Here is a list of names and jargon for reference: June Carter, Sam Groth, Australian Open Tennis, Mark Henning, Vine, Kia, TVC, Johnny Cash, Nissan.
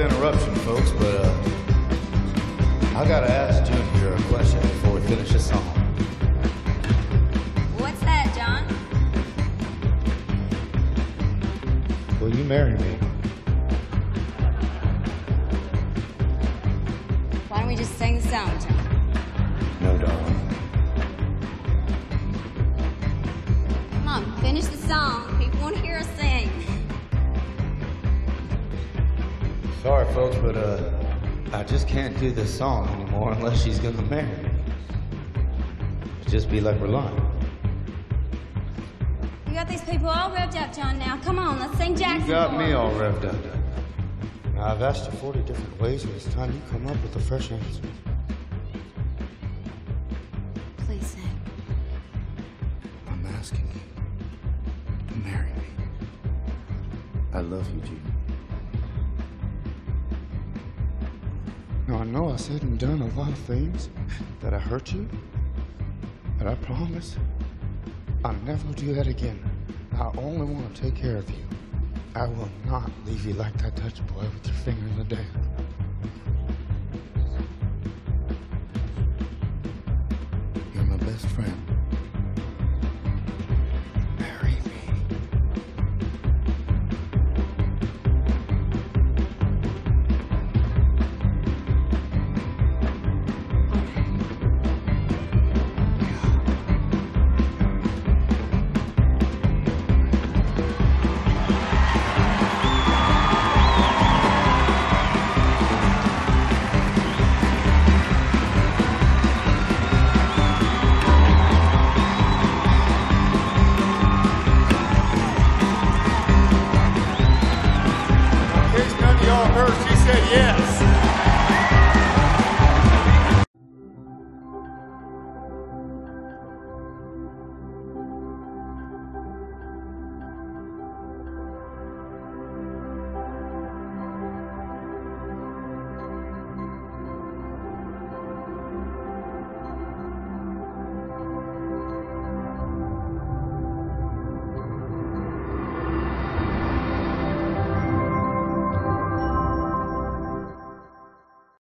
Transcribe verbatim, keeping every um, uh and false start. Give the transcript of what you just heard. the interruption, folks, but uh, I gotta ask June here a question before we finish this song. What's that, John? Will you marry me? Why don't we just sing the song, John? No, darling. Come on, finish the song. People want to hear us sing. Sorry, folks, but uh, I just can't do this song anymore unless she's gonna marry me. It'd just be like we're lying. You got these people all revved up, John, now. Come on, let's sing Jackson. You got me all revved up. Now, I've asked you forty different ways, and it's time you come up with a fresh answer. Please sing. I'm asking you to marry me. I love you, June. Now, I know I said and done a lot of things that I hurt you, but I promise I'll never do that again. I only want to take care of you. I will not leave you like that Dutch boy with your finger in the dirt. You're my best friend.